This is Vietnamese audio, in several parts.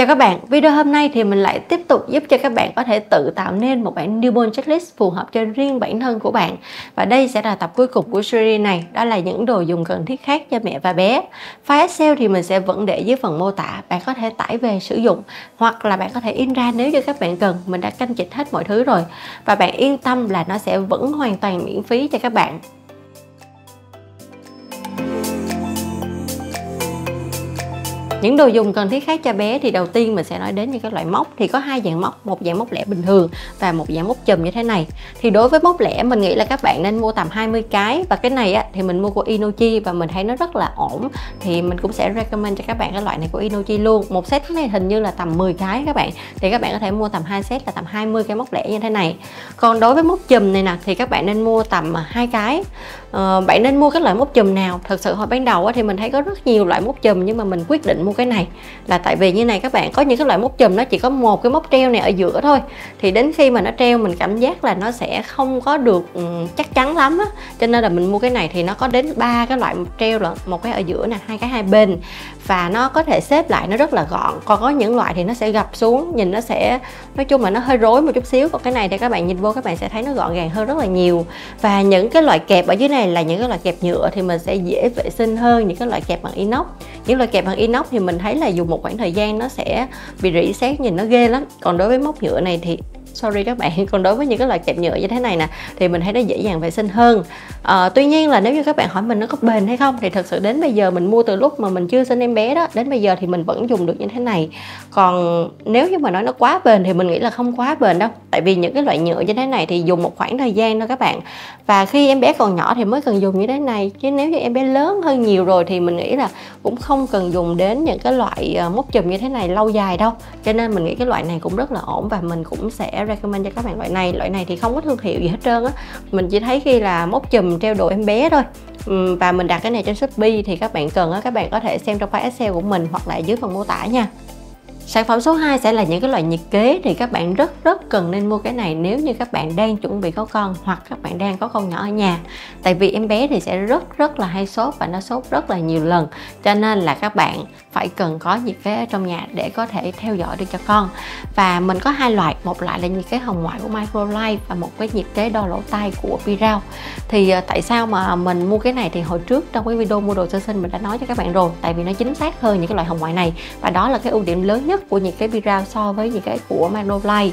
Chào các bạn, video hôm nay thì mình lại tiếp tục giúp cho các bạn có thể tự tạo nên một bản newborn checklist phù hợp cho riêng bản thân của bạn. Và đây sẽ là tập cuối cùng của series này, đó là những đồ dùng cần thiết khác cho mẹ và bé. File Excel thì mình sẽ vẫn để dưới phần mô tả, bạn có thể tải về sử dụng hoặc là bạn có thể in ra nếu như các bạn cần. Mình đã canh chỉnh hết mọi thứ rồi và bạn yên tâm là nó sẽ vẫn hoàn toàn miễn phí cho các bạn. Những đồ dùng cần thiết khác cho bé thì đầu tiên mình sẽ nói đến những các loại móc. Thì có hai dạng móc, một dạng móc lẻ bình thường và một dạng móc chùm như thế này. Thì đối với móc lẻ mình nghĩ là các bạn nên mua tầm 20 cái. Và cái này á, thì mình mua của Inochi và mình thấy nó rất là ổn. Thì mình cũng sẽ recommend cho các bạn cái loại này của Inochi luôn. Một set này hình như là tầm 10 cái các bạn. Thì các bạn có thể mua tầm 2 set là tầm 20 cái móc lẻ như thế này. Còn đối với móc chùm này nè thì các bạn nên mua tầm 2 cái. Bạn nên mua cái loại móc chùm nào? Thật sự hồi ban đầu á, thì mình thấy có rất nhiều loại móc chùm nhưng mà mình quyết định mua cái này là tại vì như này các bạn, có những cái loại móc chùm nó chỉ có một cái móc treo này ở giữa thôi, thì đến khi mà nó treo mình cảm giác là nó sẽ không có được chắc chắn lắm á, cho nên là mình mua cái này thì nó có đến 3 cái loại treo, là một cái ở giữa nè, hai cái hai bên, và nó có thể xếp lại nó rất là gọn. Còn có những loại thì nó sẽ gập xuống, nhìn nó sẽ nói chung là nó hơi rối một chút xíu, còn cái này thì các bạn nhìn vô các bạn sẽ thấy nó gọn gàng hơn rất là nhiều. Và những cái loại kẹp ở dưới này là những cái loại kẹp nhựa thì mình sẽ dễ vệ sinh hơn những cái loại kẹp bằng inox. Những loại kẹp bằng inox thì mình thấy là dùng một khoảng thời gian nó sẽ bị rỉ sét, nhìn nó ghê lắm. Còn đối với móc nhựa này thì còn đối với những cái loại kẹp nhựa như thế này nè thì mình thấy nó dễ dàng vệ sinh hơn. Tuy nhiên là nếu như các bạn hỏi mình nó có bền hay không thì thật sự đến bây giờ mình mua từ lúc mà mình chưa sinh em bé đó, đến bây giờ thì mình vẫn dùng được như thế này. Còn nếu như mà nói nó quá bền thì mình nghĩ là không quá bền đâu, tại vì những cái loại nhựa như thế này thì dùng một khoảng thời gian thôi các bạn, và khi em bé còn nhỏ thì mới cần dùng như thế này, chứ nếu như em bé lớn hơn nhiều rồi thì mình nghĩ là cũng không cần dùng đến những cái loại móc chùm như thế này lâu dài đâu. Cho nên mình nghĩ cái loại này cũng rất là ổn và mình cũng sẽ recommend cho các bạn loại này. Loại này thì không có thương hiệu gì hết trơn á, mình chỉ thấy khi là móc chùm treo đồ em bé thôi. Và mình đặt cái này trên Shopee thì các bạn cần á, các bạn có thể xem trong file Excel của mình hoặc là dưới phần mô tả nha. Sản phẩm số 2 sẽ là những cái loại nhiệt kế, thì các bạn rất cần nên mua cái này nếu như các bạn đang chuẩn bị có con hoặc các bạn đang có con nhỏ ở nhà. Tại vì em bé thì sẽ rất là hay sốt và nó sốt rất là nhiều lần, cho nên là các bạn phải cần có nhiệt kế ở trong nhà để có thể theo dõi được cho con. Và mình có hai loại, một loại là nhiệt kế hồng ngoại của Microlife và một cái nhiệt kế đo lỗ tai của Pirow. Thì tại sao mà mình mua cái này thì hồi trước trong cái video mua đồ sơ sinh mình đã nói cho các bạn rồi, tại vì nó chính xác hơn những cái loại hồng ngoại này và đó là cái ưu điểm lớn nhất của những cái Birao so với những cái của Microlife.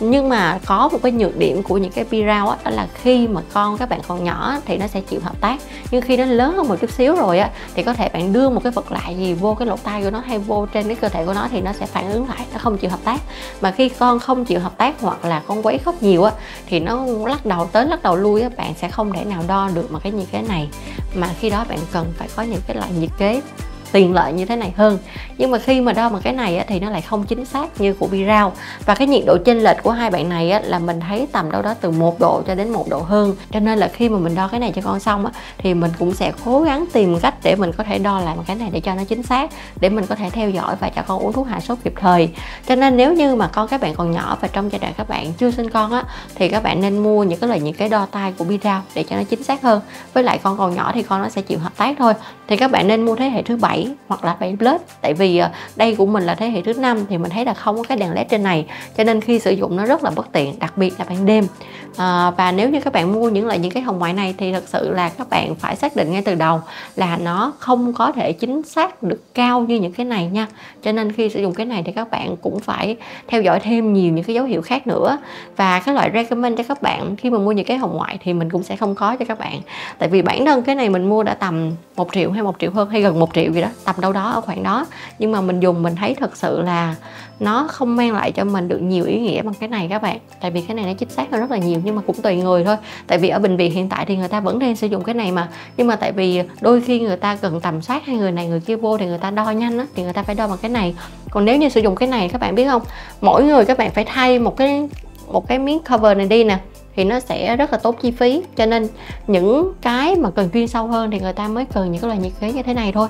Nhưng mà có một cái nhược điểm của những cái Birao đó là khi mà các bạn còn nhỏ thì nó sẽ chịu hợp tác, nhưng khi nó lớn hơn một chút xíu rồi á thì có thể bạn đưa một cái vật lạ gì vô cái lỗ tai của nó hay vô trên cái cơ thể của nó thì nó sẽ phản ứng lại, nó không chịu hợp tác. Mà khi con không chịu hợp tác hoặc là con quấy khóc nhiều á thì nó lắc đầu tới lắc đầu lui á, bạn sẽ không thể nào đo được mà cái nhiệt kế này. Mà khi đó bạn cần phải có những cái loại nhiệt kế tiện lợi như thế này hơn. Nhưng mà khi mà đo bằng cái này thì nó lại không chính xác như của Birao. Và cái nhiệt độ chênh lệch của hai bạn này là mình thấy tầm đâu đó từ 1 độ cho đến 1 độ hơn. Cho nên là khi mà mình đo cái này cho con xong thì mình cũng sẽ cố gắng tìm cách để mình có thể đo lại cái này để cho nó chính xác, để mình có thể theo dõi và cho con uống thuốc hạ sốt kịp thời. Cho nên nếu như mà các bạn còn nhỏ và trong giai đoạn các bạn chưa sinh con thì các bạn nên mua những cái loại nhiệt kế đo tai của Birao để cho nó chính xác hơn. Với lại con còn nhỏ thì con nó sẽ chịu hợp tác thôi. Thì các bạn nên mua thế hệ thứ 7 hoặc là 7 plus, tại vì đây của mình là thế hệ thứ 5 thì mình thấy là không có cái đèn led trên này, cho nên khi sử dụng nó rất là bất tiện, đặc biệt là ban đêm. Và nếu như các bạn mua những cái hồng ngoại này thì thật sự là các bạn phải xác định ngay từ đầu là nó không có thể chính xác được cao như những cái này nha. Cho nên khi sử dụng cái này thì các bạn cũng phải theo dõi thêm nhiều những cái dấu hiệu khác nữa. Và cái loại recommend cho các bạn khi mà mua những cái hồng ngoại thì mình cũng sẽ không có cho các bạn, tại vì bản thân cái này mình mua đã tầm 1 triệu hay 1 triệu hơn hay gần 1 triệu gì đó, tầm đâu đó ở khoảng đó. Nhưng mà mình dùng mình thấy thật sự là nó không mang lại cho mình được nhiều ý nghĩa bằng cái này các bạn. Tại vì cái này nó chính xác hơn rất là nhiều, nhưng mà cũng tùy người thôi. Tại vì ở bệnh viện hiện tại thì người ta vẫn đang sử dụng cái này mà. Nhưng mà tại vì đôi khi người ta cần tầm soát hai người này người kia vô thì người ta đo nhanh thì người ta phải đo bằng cái này. Còn nếu như sử dụng cái này các bạn biết không, mỗi người các bạn phải thay một cái miếng cover này đi nè thì nó sẽ rất là tốn chi phí. Cho nên những cái mà cần chuyên sâu hơn thì người ta mới cần những cái loại nhiệt kế như thế này thôi.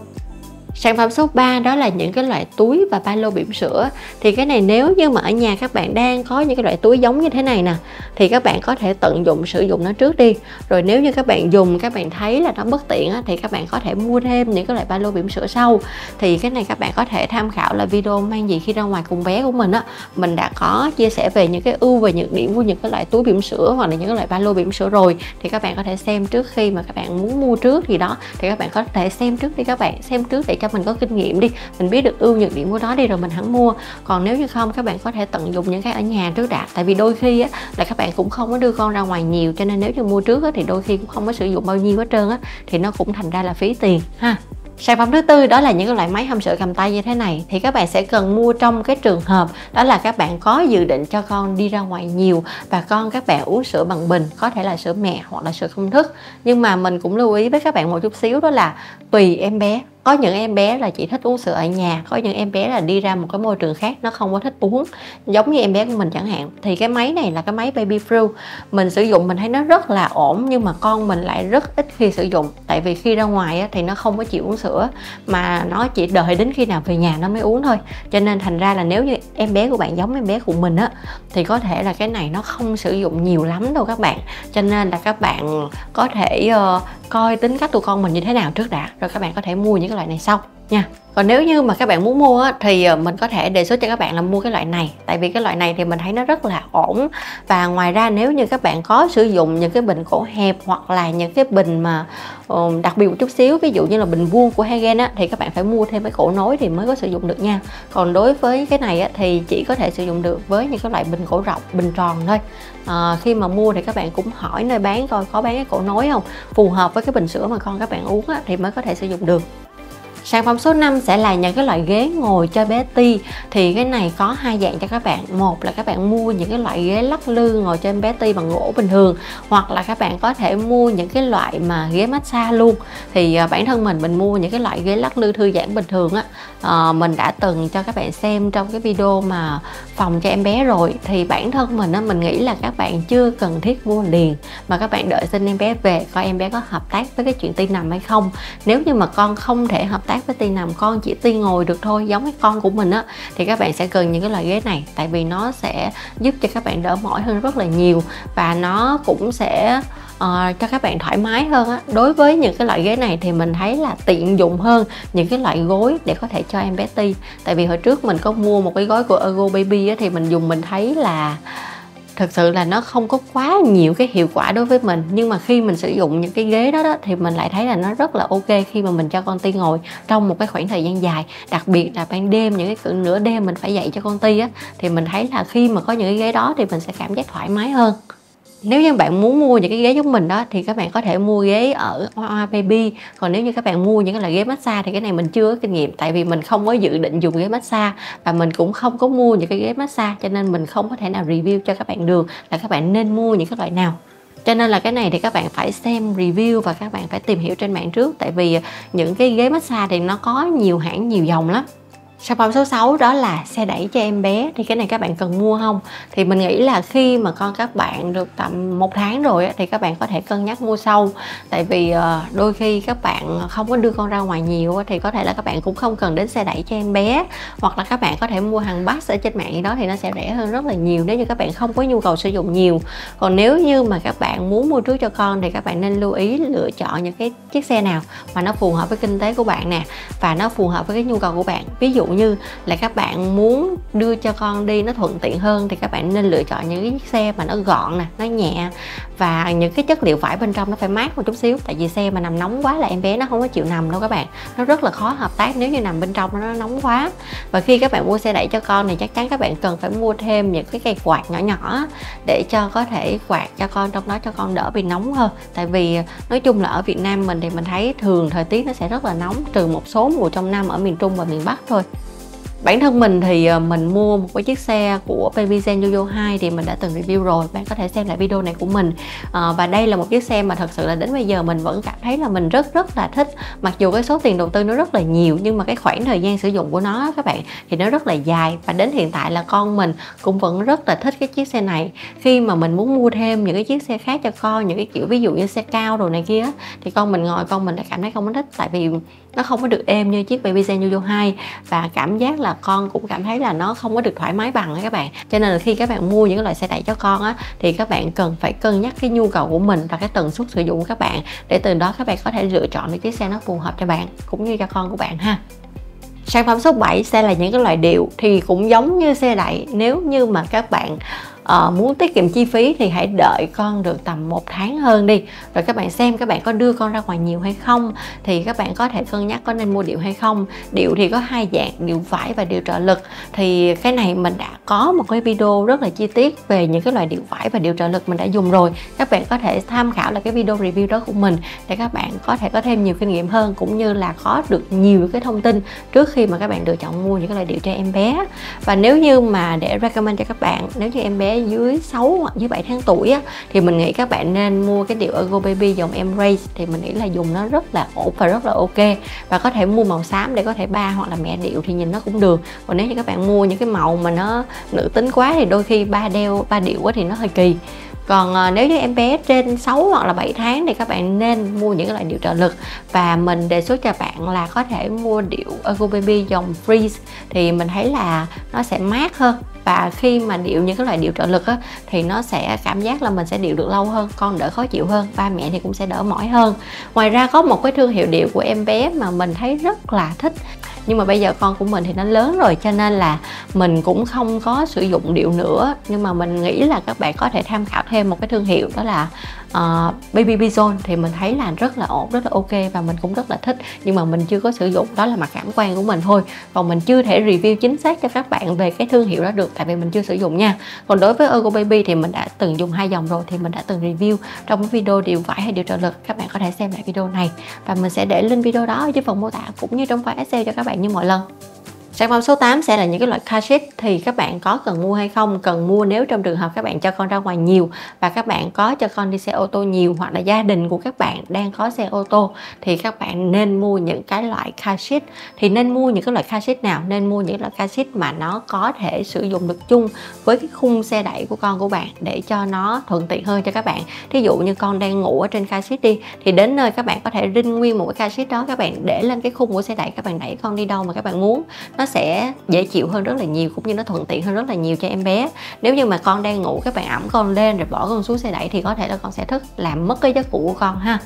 Sản phẩm số 3 đó là những cái loại túi và ba lô bỉm sữa. Thì cái này nếu như mà ở nhà các bạn đang có những cái loại túi giống như thế này nè, thì các bạn có thể tận dụng sử dụng nó trước đi. Rồi nếu như các bạn dùng, các bạn thấy là nó bất tiện á, thì các bạn có thể mua thêm những cái loại ba lô bỉm sữa sau. Thì cái này các bạn có thể tham khảo là video mang gì khi ra ngoài cùng bé của mình á, mình đã có chia sẻ về những cái ưu và nhược điểm của những cái loại túi bỉm sữa hoặc là những cái loại ba lô bỉm sữa rồi. Thì các bạn có thể xem trước khi mà các bạn muốn mua trước gì đó, thì các bạn có thể xem trước đi các bạn, xem trước để cho mình có kinh nghiệm đi, mình biết được ưu nhược điểm của nó đi rồi mình hẳn mua. Còn nếu như không, các bạn có thể tận dụng những cái ở nhà trước đã, tại vì đôi khi á, là các bạn cũng không có đưa con ra ngoài nhiều, cho nên nếu như mua trước á, thì đôi khi cũng không có sử dụng bao nhiêu hết trơn á, thì nó cũng thành ra là phí tiền ha. Sản phẩm thứ tư đó là những cái loại máy hâm sữa cầm tay như thế này, thì các bạn sẽ cần mua trong cái trường hợp đó là các bạn có dự định cho con đi ra ngoài nhiều và con các bạn uống sữa bằng bình, có thể là sữa mẹ hoặc là sữa công thức. Nhưng mà mình cũng lưu ý với các bạn một chút xíu đó là tùy em bé. Có những em bé là chỉ thích uống sữa ở nhà, có những em bé là đi ra một cái môi trường khác nó không có thích uống, giống như em bé của mình chẳng hạn. Thì cái máy này là cái máy Baby's Brew, mình sử dụng mình thấy nó rất là ổn, nhưng mà con mình lại rất ít khi sử dụng, tại vì khi ra ngoài thì nó không có chịu uống sữa mà nó chỉ đợi đến khi nào về nhà nó mới uống thôi. Cho nên thành ra là nếu như em bé của bạn giống em bé của mình á, thì có thể là cái này nó không sử dụng nhiều lắm đâu các bạn. Cho nên là các bạn có thể coi tính cách tụi con mình như thế nào trước đã, rồi các bạn có thể mua những cái loại này sau nha. Còn nếu như mà các bạn muốn mua thì mình có thể đề xuất cho các bạn là mua cái loại này, tại vì cái loại này thì mình thấy nó rất là ổn. Và ngoài ra nếu như các bạn có sử dụng những cái bình cổ hẹp hoặc là những cái bình mà đặc biệt một chút xíu, ví dụ như là bình vuông của Heigen á, thì các bạn phải mua thêm cái cổ nối thì mới có sử dụng được nha. Còn đối với cái này á, thì chỉ có thể sử dụng được với những cái loại bình cổ rộng, bình tròn thôi. Khi mà mua thì các bạn cũng hỏi nơi bán coi có bán cái cổ nối không, phù hợp với cái bình sữa mà con các bạn uống á, thì mới có thể sử dụng được. Sản phẩm số 5 sẽ là những cái loại ghế ngồi cho bé Ti. Thì cái này có hai dạng cho các bạn. Một là các bạn mua những cái loại ghế lắc lư ngồi cho em bé Ti bằng gỗ bình thường, hoặc là các bạn có thể mua những cái loại mà ghế massage luôn. Thì bản thân mình mua những cái loại ghế lắc lư thư giãn bình thường á, mình đã từng cho các bạn xem trong cái video mà phòng cho em bé rồi. Thì bản thân mình á, mình nghĩ là các bạn chưa cần thiết mua liền, mà các bạn đợi sinh em bé về coi em bé có hợp tác với cái chuyện Ti nằm hay không. Nếu như mà con không thể hợp tác với Ti nằm, con chỉ Ti ngồi được thôi, giống cái con của mình á, thì các bạn sẽ cần những cái loại ghế này, tại vì nó sẽ giúp cho các bạn đỡ mỏi hơn rất là nhiều, và nó cũng sẽ cho các bạn thoải mái hơn á. Đối với những cái loại ghế này thì mình thấy là tiện dụng hơn những cái loại gối để có thể cho em bé Ti. Tại vì hồi trước mình có mua một cái gói của Ergobaby á, thì mình dùng mình thấy là thực sự là nó không có quá nhiều cái hiệu quả đối với mình, nhưng mà khi mình sử dụng những cái ghế đó thì mình lại thấy là nó rất là ok khi mà mình cho con Ti ngồi trong một cái khoảng thời gian dài, đặc biệt là ban đêm, những cái cỡ nửa đêm mình phải dậy cho con Ti á, thì mình thấy là khi mà có những cái ghế đó thì mình sẽ cảm giác thoải mái hơn. Nếu như bạn muốn mua những cái ghế giống mình đó thì các bạn có thể mua ghế ở Oaoababy. Còn nếu như các bạn mua những cái loại ghế massage thì cái này mình chưa có kinh nghiệm, tại vì mình không có dự định dùng ghế massage và mình cũng không có mua những cái ghế massage, cho nên mình không có thể nào review cho các bạn được là các bạn nên mua những cái loại nào. Cho nên là cái này thì các bạn phải xem review và các bạn phải tìm hiểu trên mạng trước, tại vì những cái ghế massage thì nó có nhiều hãng, nhiều dòng lắm. Sản phẩm số 6 đó là xe đẩy cho em bé. Thì cái này các bạn cần mua không? Thì mình nghĩ là khi mà con các bạn được tầm 1 tháng rồi thì các bạn có thể cân nhắc mua sau. Tại vì đôi khi các bạn không có đưa con ra ngoài nhiều thì có thể là các bạn cũng không cần đến xe đẩy cho em bé, hoặc là các bạn có thể mua hàng Bax ở trên mạng gì đó thì nó sẽ rẻ hơn rất là nhiều nếu như các bạn không có nhu cầu sử dụng nhiều. Còn nếu như mà các bạn muốn mua trước cho con thì các bạn nên lưu ý lựa chọn những cái chiếc xe nào mà nó phù hợp với kinh tế của bạn nè, và nó phù hợp với cái nhu cầu của bạn. Ví dụ như là các bạn muốn đưa cho con đi nó thuận tiện hơn thì các bạn nên lựa chọn những cái xe mà nó gọn nè, nó nhẹ, và những cái chất liệu vải bên trong nó phải mát một chút xíu, tại vì xe mà nằm nóng quá là em bé nó không có chịu nằm đâu các bạn, nó rất là khó hợp tác nếu như nằm bên trong nó nóng quá. Và khi các bạn mua xe đẩy cho con thì chắc chắn các bạn cần phải mua thêm những cái cây quạt nhỏ nhỏ để cho có thể quạt cho con trong đó cho con đỡ bị nóng hơn, tại vì nói chung là ở Việt Nam mình thì mình thấy thường thời tiết nó sẽ rất là nóng, trừ một số mùa trong năm ở miền Trung và miền Bắc thôi. Bản thân mình thì mình mua một cái chiếc xe của Babyzen YoYo 2 thì mình đã từng review rồi, bạn có thể xem lại video này của mình. Và đây là một chiếc xe mà thật sự là đến bây giờ mình vẫn cảm thấy là mình rất là thích. Mặc dù cái số tiền đầu tư nó rất là nhiều, nhưng mà cái khoảng thời gian sử dụng của nó các bạn thì nó rất là dài, và đến hiện tại là con mình cũng vẫn rất là thích cái chiếc xe này. Khi mà mình muốn mua thêm những cái chiếc xe khác cho con, những cái kiểu ví dụ như xe cao đồ này kia, thì con mình ngồi con mình đã cảm thấy không thích, tại vì nó không có được êm như chiếc Babyzen YoYo 2, và cảm giác là con cũng cảm thấy là nó không có được thoải mái bằng các bạn. Cho nên là khi các bạn mua những cái loại xe đẩy cho con á, thì các bạn cần phải cân nhắc cái nhu cầu của mình và cái tần suất sử dụng của các bạn, để từ đó các bạn có thể lựa chọn được chiếc xe nó phù hợp cho bạn cũng như cho con của bạn ha. Sản phẩm số 7 sẽ là những cái loại điệu, thì cũng giống như xe đẩy, nếu như mà các bạn muốn tiết kiệm chi phí thì hãy đợi con được tầm 1 tháng hơn đi, rồi các bạn xem các bạn có đưa con ra ngoài nhiều hay không, thì các bạn có thể cân nhắc có nên mua điệu hay không. Điệu thì có 2 dạng, điệu vải và điệu trợ lực. Thì cái này mình đã có một cái video rất là chi tiết về những cái loại điệu vải và điệu trợ lực mình đã dùng rồi, các bạn có thể tham khảo là cái video review đó của mình để các bạn có thể có thêm nhiều kinh nghiệm hơn, cũng như là có được nhiều cái thông tin trước khi mà các bạn lựa chọn mua những cái loại điệu cho em bé. Và nếu như mà để recommend cho các bạn, nếu như em bé dưới 6 hoặc dưới 7 tháng tuổi á, thì mình nghĩ các bạn nên mua cái điệu Ergobaby dòng em race, thì mình nghĩ là dùng nó rất là ổn và rất là ok, và có thể mua màu xám để có thể ba hoặc là mẹ điệu thì nhìn nó cũng được. Còn nếu như các bạn mua những cái màu mà nó nữ tính quá thì đôi khi ba đeo ba điệu thì nó hơi kỳ. Còn nếu như em bé trên 6 hoặc là 7 tháng thì các bạn nên mua những cái loại điệu trợ lực, và mình đề xuất cho bạn là có thể mua điệu Ergobaby dòng Freeze, thì mình thấy là nó sẽ mát hơn, và khi mà điệu những cái loại điệu trợ lực á, thì nó sẽ cảm giác là mình sẽ điệu được lâu hơn, con đỡ khó chịu hơn, ba mẹ thì cũng sẽ đỡ mỏi hơn. Ngoài ra có một cái thương hiệu điệu của em bé mà mình thấy rất là thích, nhưng mà bây giờ con của mình thì nó lớn rồi cho nên là mình cũng không có sử dụng điệu nữa, nhưng mà mình nghĩ là các bạn có thể tham khảo thêm một cái thương hiệu, đó là BabyZone, thì mình thấy là rất là ổn, rất là ok và mình cũng rất là thích, nhưng mà mình chưa có sử dụng, đó là mặt cảm quan của mình thôi, còn mình chưa thể review chính xác cho các bạn về cái thương hiệu đó được, tại vì mình chưa sử dụng nha. Còn đối với Oaoababy thì mình đã từng dùng 2 dòng rồi, thì mình đã từng review trong cái video điệu vải hay điệu trợ lực, các bạn có thể xem lại video này, và mình sẽ để link video đó ở dưới phần mô tả cũng như trong file Excel cho các bạn như mọi lần. Sản phẩm số 8 sẽ là những cái loại car seat, thì các bạn có cần mua hay không? Cần mua nếu trong trường hợp các bạn cho con ra ngoài nhiều và các bạn có cho con đi xe ô tô nhiều, hoặc là gia đình của các bạn đang có xe ô tô, thì các bạn nên mua những cái loại car seat. Thì nên mua những cái loại car seat nào? Nên mua những loại car seat mà nó có thể sử dụng được chung với cái khung xe đẩy của con của bạn, để cho nó thuận tiện hơn cho các bạn. Thí dụ như con đang ngủ ở trên car seat đi, thì đến nơi các bạn có thể rinh nguyên một cái car seat đó, các bạn để lên cái khung của xe đẩy, các bạn đẩy con đi đâu mà các bạn muốn, nó sẽ dễ chịu hơn rất là nhiều, cũng như nó thuận tiện hơn rất là nhiều cho em bé. Nếu như mà con đang ngủ, các bạn ẵm con lên rồi bỏ con xuống xe đẩy thì có thể là con sẽ thức, làm mất cái giấc ngủ của con ha.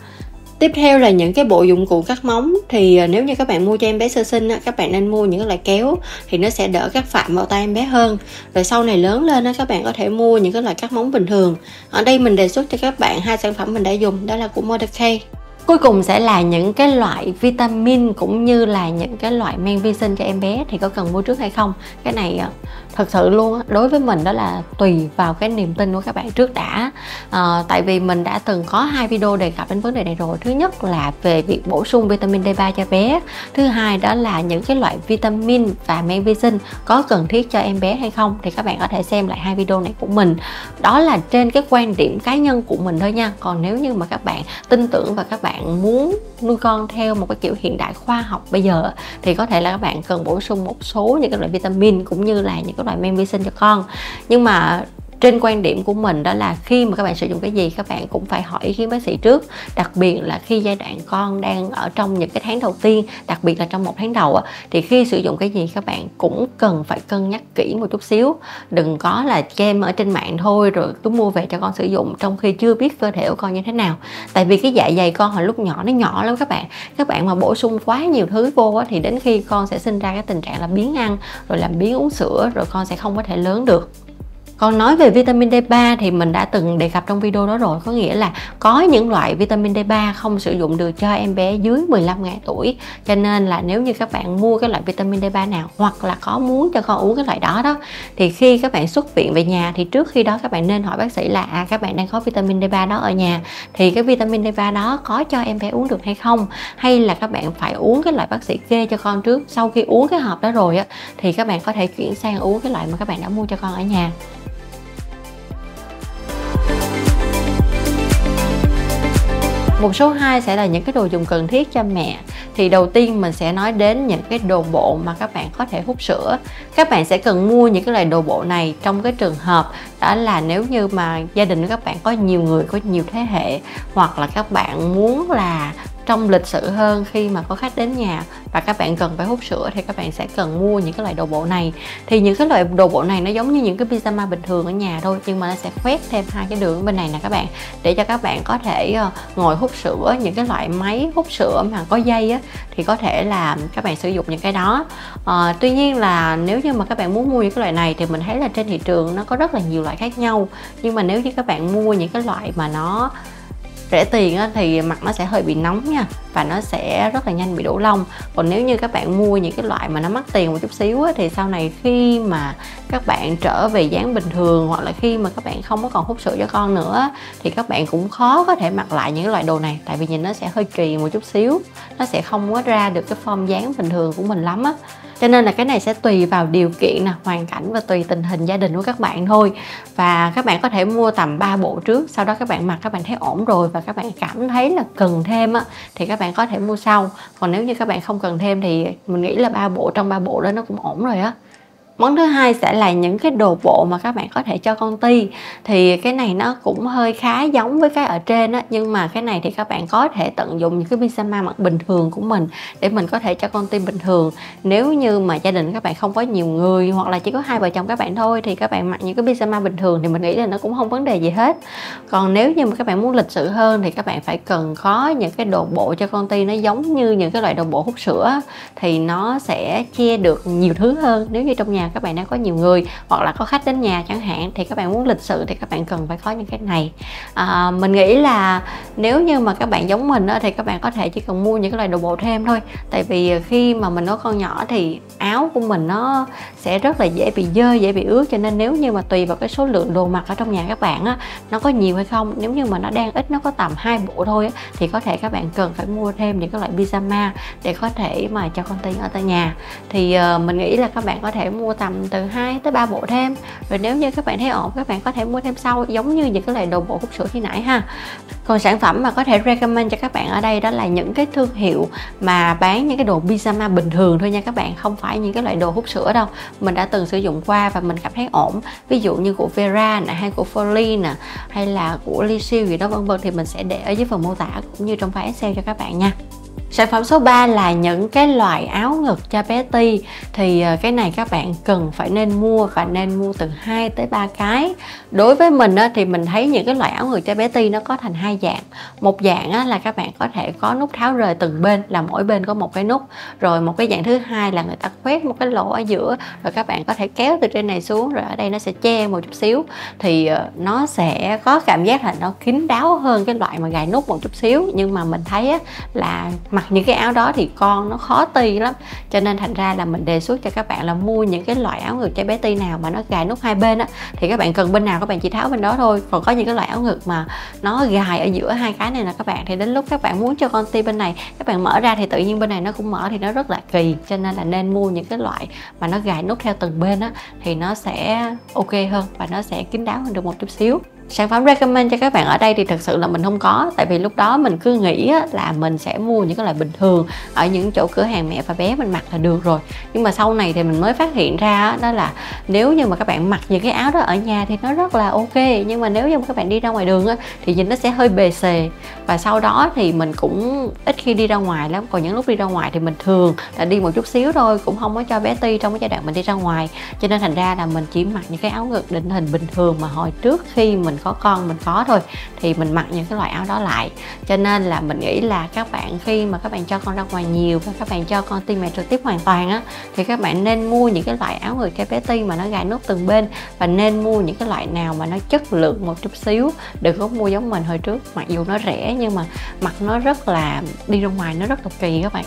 Tiếp theo là những cái bộ dụng cụ cắt móng, thì nếu như các bạn mua cho em bé sơ sinh, các bạn nên mua những cái loại kéo thì nó sẽ đỡ cắt phạm vào tay em bé hơn. Rồi sau này lớn lên các bạn có thể mua những cái loại cắt móng bình thường. Ở đây mình đề xuất cho các bạn 2 sản phẩm mình đã dùng, đó là của Mother-K. Cuối cùng sẽ là những cái loại vitamin cũng như là những cái loại men vi sinh cho em bé, thì có cần mua trước hay không? Cái này thật sự luôn, đối với mình đó là tùy vào cái niềm tin của các bạn trước đã. Tại vì mình đã từng có 2 video đề cập đến vấn đề này rồi. Thứ nhất là về việc bổ sung vitamin D3 cho bé, thứ hai đó là những cái loại vitamin và men vi sinh có cần thiết cho em bé hay không, thì các bạn có thể xem lại 2 video này của mình. Đó là trên cái quan điểm cá nhân của mình thôi nha. Còn nếu như mà các bạn tin tưởng và các bạn muốn nuôi con theo một cái kiểu hiện đại khoa học bây giờ, thì có thể là các bạn cần bổ sung một số những cái loại vitamin cũng như là những cái loại men vi sinh cho con. Nhưng mà trên quan điểm của mình đó là khi mà các bạn sử dụng cái gì, các bạn cũng phải hỏi ý kiến bác sĩ trước, đặc biệt là khi giai đoạn con đang ở trong những cái tháng đầu tiên, đặc biệt là trong 1 tháng đầu, thì khi sử dụng cái gì các bạn cũng cần phải cân nhắc kỹ một chút xíu, đừng có là xem ở trên mạng thôi rồi cứ mua về cho con sử dụng trong khi chưa biết cơ thể của con như thế nào. Tại vì cái dạ dày con hồi lúc nhỏ nó nhỏ lắm các bạn, mà bổ sung quá nhiều thứ vô thì đến khi con sẽ sinh ra cái tình trạng là biếng ăn, rồi làm biếng uống sữa, rồi con sẽ không có thể lớn được. Còn nói về vitamin D3 thì mình đã từng đề cập trong video đó rồi, có nghĩa là có những loại vitamin D3 không sử dụng được cho em bé dưới 15 ngày tuổi, cho nên là nếu như các bạn mua cái loại vitamin D3 nào hoặc là có muốn cho con uống cái loại đó đó, thì khi các bạn xuất viện về nhà thì trước khi đó các bạn nên hỏi bác sĩ là các bạn đang có vitamin D3 đó ở nhà, thì cái vitamin D3 đó có cho em bé uống được hay không, hay là các bạn phải uống cái loại bác sĩ kê cho con trước, sau khi uống cái hộp đó rồi thì các bạn có thể chuyển sang uống cái loại mà các bạn đã mua cho con ở nhà. Mục số 2 sẽ là những cái đồ dùng cần thiết cho mẹ. Thì đầu tiên mình sẽ nói đến những cái đồ bộ mà các bạn có thể hút sữa. Các bạn sẽ cần mua những cái loại đồ bộ này trong cái trường hợp đó là nếu như mà gia đình của các bạn có nhiều người, có nhiều thế hệ, hoặc là các bạn muốn là trong lịch sự hơn khi mà có khách đến nhà và các bạn cần phải hút sữa thì các bạn sẽ cần mua những cái loại đồ bộ này. Thì những cái loại đồ bộ này nó giống như những cái pyjama bình thường ở nhà thôi, nhưng mà nó sẽ khoét thêm hai cái đường bên này nè các bạn, để cho các bạn có thể ngồi hút sữa. Những cái loại máy hút sữa mà có dây á, thì có thể là các bạn sử dụng những cái đó. Tuy nhiên là nếu như mà các bạn muốn mua những cái loại này thì mình thấy là trên thị trường nó có rất là nhiều loại khác nhau, nhưng mà nếu như các bạn mua những cái loại mà nó rẻ tiền thì mặt nó sẽ hơi bị nóng nha, và nó sẽ rất là nhanh bị đổ lông. Còn nếu như các bạn mua những cái loại mà nó mắc tiền một chút xíu thì sau này khi mà các bạn trở về dáng bình thường, hoặc là khi mà các bạn không có còn hút sữa cho con nữa, thì các bạn cũng khó có thể mặc lại những loại đồ này, tại vì nhìn nó sẽ hơi kỳ một chút xíu, nó sẽ không có ra được cái form dáng bình thường của mình lắm á. Cho nên là cái này sẽ tùy vào điều kiện nè, hoàn cảnh và tùy tình hình gia đình của các bạn thôi. Và các bạn có thể mua tầm 3 bộ trước, sau đó các bạn mặc các bạn thấy ổn rồi và các bạn cảm thấy là cần thêm á thì các bạn có thể mua sau. Còn nếu như các bạn không cần thêm thì mình nghĩ là 3 bộ, trong 3 bộ đó nó cũng ổn rồi á. Món thứ hai sẽ là những cái đồ bộ mà các bạn có thể cho con ti. Thì cái này nó cũng hơi khá giống với cái ở trên á, nhưng mà cái này thì các bạn có thể tận dụng những cái pyjama mặc bình thường của mình để mình có thể cho con ti bình thường. Nếu như mà gia đình các bạn không có nhiều người, hoặc là chỉ có 2 vợ chồng các bạn thôi, thì các bạn mặc những cái pyjama bình thường thì mình nghĩ là nó cũng không vấn đề gì hết. Còn nếu như mà các bạn muốn lịch sự hơn thì các bạn phải cần có những cái đồ bộ cho con ti nó giống như những cái loại đồ bộ hút sữa, thì nó sẽ che được nhiều thứ hơn. Nếu như trong nhà các bạn đã có nhiều người hoặc là có khách đến nhà chẳng hạn, thì các bạn muốn lịch sự thì các bạn cần phải có những cái này. Mình nghĩ là nếu như mà các bạn giống mình thì các bạn có thể chỉ cần mua những cái loại đồ bộ thêm thôi, tại vì khi mà mình có con nhỏ thì áo của mình nó sẽ rất là dễ bị dơ, dễ bị ướt. Cho nên nếu như mà tùy vào cái số lượng đồ mặc ở trong nhà các bạn nó có nhiều hay không, nếu như mà nó đang ít, nó có tầm 2 bộ thôi thì có thể các bạn cần phải mua thêm những cái loại pyjama để có thể mà cho con ti ở tại nhà. Thì mình nghĩ là các bạn có thể mua tầm từ 2 tới 3 bộ thêm, rồi nếu như các bạn thấy ổn các bạn có thể mua thêm sau, giống như những cái loại đồ bộ hút sữa khi nãy ha. Còn sản phẩm mà có thể recommend cho các bạn ở đây đó là những cái thương hiệu mà bán những cái đồ pyjama bình thường thôi nha các bạn, không phải những cái loại đồ hút sữa đâu. Mình đã từng sử dụng qua và mình cảm thấy ổn, ví dụ như của VERA nè, hay của Folie nè, hay là của Lachinot gì đó vân vân, thì mình sẽ để ở dưới phần mô tả cũng như trong file Excel cho các bạn nha. Sản phẩm số 3 là những cái loại áo ngực cho bé Ti. Thì cái này các bạn cần phải nên mua, và nên mua từ 2 tới 3 cái. Đối với mình thì mình thấy những cái loại áo ngực cho bé Ti nó có thành 2 dạng. Một dạng là các bạn có thể có nút tháo rời từng bên, là mỗi bên có một cái nút. Rồi một cái dạng thứ hai là người ta khoét một cái lỗ ở giữa, rồi các bạn có thể kéo từ trên này xuống, rồi ở đây nó sẽ che một chút xíu. Thì nó sẽ có cảm giác là nó kín đáo hơn cái loại mà gài nút một chút xíu. Nhưng mà mình thấy là mặc những cái áo đó thì con nó khó ti lắm, cho nên thành ra là mình đề xuất cho các bạn là mua những cái loại áo ngực cho bé ti nào mà nó gài nút 2 bên thì các bạn cần bên nào các bạn chỉ tháo bên đó thôi. Còn có những cái loại áo ngực mà nó gài ở giữa 2 cái này là các bạn, thì đến lúc các bạn muốn cho con ti bên này các bạn mở ra thì tự nhiên bên này nó cũng mở, thì nó rất là kỳ. Cho nên là nên mua những cái loại mà nó gài nút theo từng bên thì nó sẽ ok hơn và nó sẽ kín đáo hơn được một chút xíu. Sản phẩm recommend cho các bạn ở đây thì thật sự là mình không có, tại vì lúc đó mình cứ nghĩ là mình sẽ mua những cái loại bình thường ở những chỗ cửa hàng mẹ và bé mình mặc là được rồi. Nhưng mà sau này thì mình mới phát hiện ra đó là nếu như mà các bạn mặc những cái áo đó ở nhà thì nó rất là ok, nhưng mà nếu như mà các bạn đi ra ngoài đường thì nhìn nó sẽ hơi bề xề. Và sau đó thì mình cũng ít khi đi ra ngoài lắm. Còn những lúc đi ra ngoài thì mình thường là đi một chút xíu thôi, cũng không có cho bé Ti trong cái giai đoạn mình đi ra ngoài. Cho nên thành ra là mình chỉ mặc những cái áo ngực định hình bình thường mà hồi trước khi mình có con mình có thôi, thì mình mặc những cái loại áo đó lại. Cho nên là mình nghĩ là các bạn khi mà các bạn cho con ra ngoài nhiều và các bạn cho con ti mẹ trực tiếp hoàn toàn thì các bạn nên mua những cái loại áo người cho bé ti mà nó gài nút từng bên, và nên mua những cái loại nào mà nó chất lượng một chút xíu. Đừng có mua giống mình hồi trước, mặc dù nó rẻ nhưng mà mặc nó rất là, đi ra ngoài nó rất là kỳ các bạn.